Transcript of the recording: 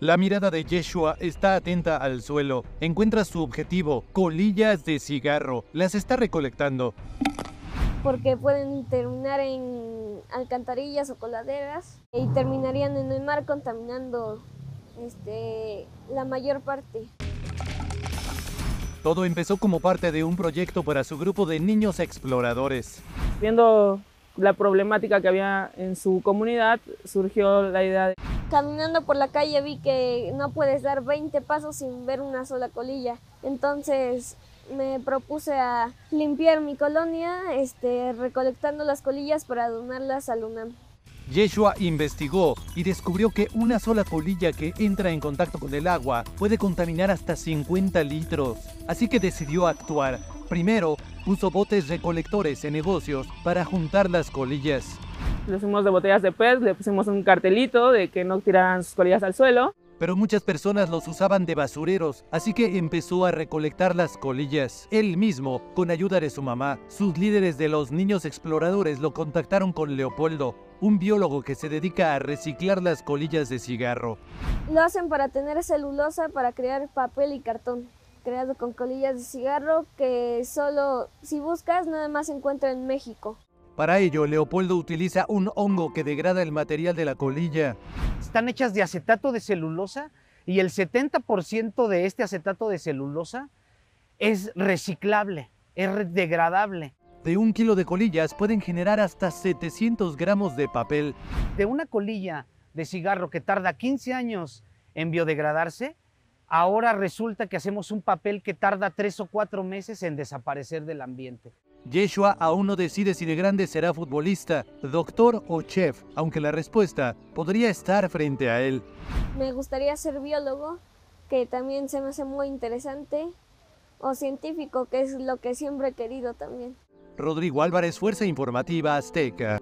La mirada de Yeshua está atenta al suelo, encuentra su objetivo, colillas de cigarro, las está recolectando. Porque pueden terminar en alcantarillas o coladeras y terminarían en el mar contaminando la mayor parte. Todo empezó como parte de un proyecto para su grupo de niños exploradores. Viendo la problemática que había en su comunidad, surgió la idea de... Caminando por la calle vi que no puedes dar 20 pasos sin ver una sola colilla. Entonces me propuse a limpiar mi colonia, recolectando las colillas para donarlas a Luna. Yeshua investigó y descubrió que una sola colilla que entra en contacto con el agua puede contaminar hasta 50 litros. Así que decidió actuar. Primero, puso botes recolectores en negocios para juntar las colillas. Le pusimos de botellas de PET, le pusimos un cartelito de que no tiraran sus colillas al suelo. Pero muchas personas los usaban de basureros, así que empezó a recolectar las colillas. Él mismo, con ayuda de su mamá, sus líderes de los niños exploradores lo contactaron con Leopoldo, un biólogo que se dedica a reciclar las colillas de cigarro. Lo hacen para tener celulosa para crear papel y cartón, creado con colillas de cigarro que solo, si buscas, nada más se encuentra en México. Para ello, Leopoldo utiliza un hongo que degrada el material de la colilla. Están hechas de acetato de celulosa y el 70% de este acetato de celulosa es reciclable, es degradable. De un kilo de colillas pueden generar hasta 700 gramos de papel. De una colilla de cigarro que tarda 15 años en biodegradarse, ahora resulta que hacemos un papel que tarda 3 o 4 meses en desaparecer del ambiente. Yeshua aún no decide si de grande será futbolista, doctor o chef, aunque la respuesta podría estar frente a él. Me gustaría ser biólogo, que también se me hace muy interesante, o científico, que es lo que siempre he querido también. Rodrigo Álvarez, Fuerza Informativa Azteca.